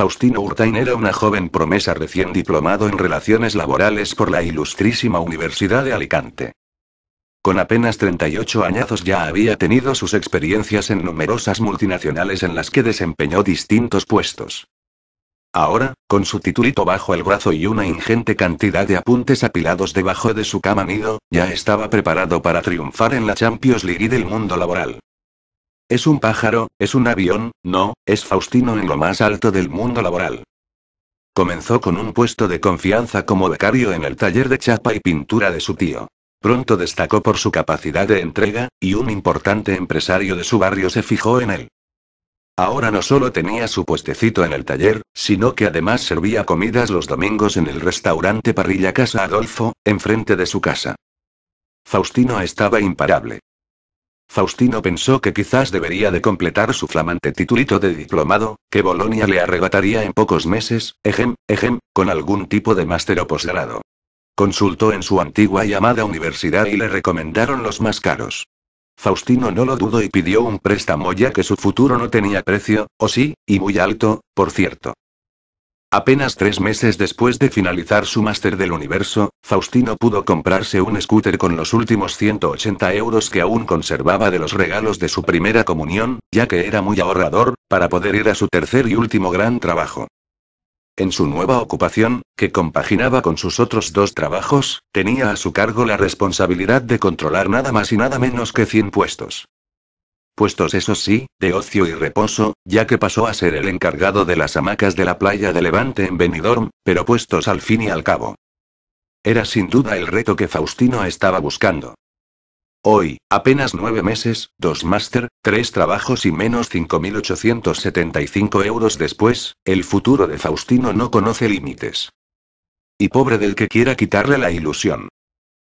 Faustino Urtain era una joven promesa recién diplomado en Relaciones Laborales por la Ilustrísima Universidad de Alicante. Con apenas 38 añazos ya había tenido sus experiencias en numerosas multinacionales en las que desempeñó distintos puestos. Ahora, con su titulito bajo el brazo y una ingente cantidad de apuntes apilados debajo de su cama nido, ya estaba preparado para triunfar en la Champions League del mundo laboral. Es un pájaro, es un avión, no, es Faustino en lo más alto del mundo laboral. Comenzó con un puesto de confianza como becario en el taller de chapa y pintura de su tío. Pronto destacó por su capacidad de entrega, y un importante empresario de su barrio se fijó en él. Ahora no solo tenía su puestecito en el taller, sino que además servía comidas los domingos en el restaurante Parrilla Casa Adolfo, enfrente de su casa. Faustino estaba imparable. Faustino pensó que quizás debería de completar su flamante titulito de diplomado, que Bolonia le arrebataría en pocos meses, con algún tipo de máster o posgrado. Consultó en su antigua y amada universidad y le recomendaron los más caros. Faustino no lo dudó y pidió un préstamo ya que su futuro no tenía precio, o sí, y muy alto, por cierto. Apenas 3 meses después de finalizar su máster del universo, Faustino pudo comprarse un scooter con los últimos 180 € que aún conservaba de los regalos de su primera comunión, ya que era muy ahorrador, para poder ir a su tercer y último gran trabajo. En su nueva ocupación, que compaginaba con sus otros 2 trabajos, tenía a su cargo la responsabilidad de controlar nada más y nada menos que 100 puestos. Puestos eso sí, de ocio y reposo, ya que pasó a ser el encargado de las hamacas de la playa de Levante en Benidorm, pero puestos al fin y al cabo. Era sin duda el reto que Faustino estaba buscando. Hoy, apenas 9 meses, 2 máster, 3 trabajos y menos 5.875 € después, el futuro de Faustino no conoce límites. Y pobre del que quiera quitarle la ilusión.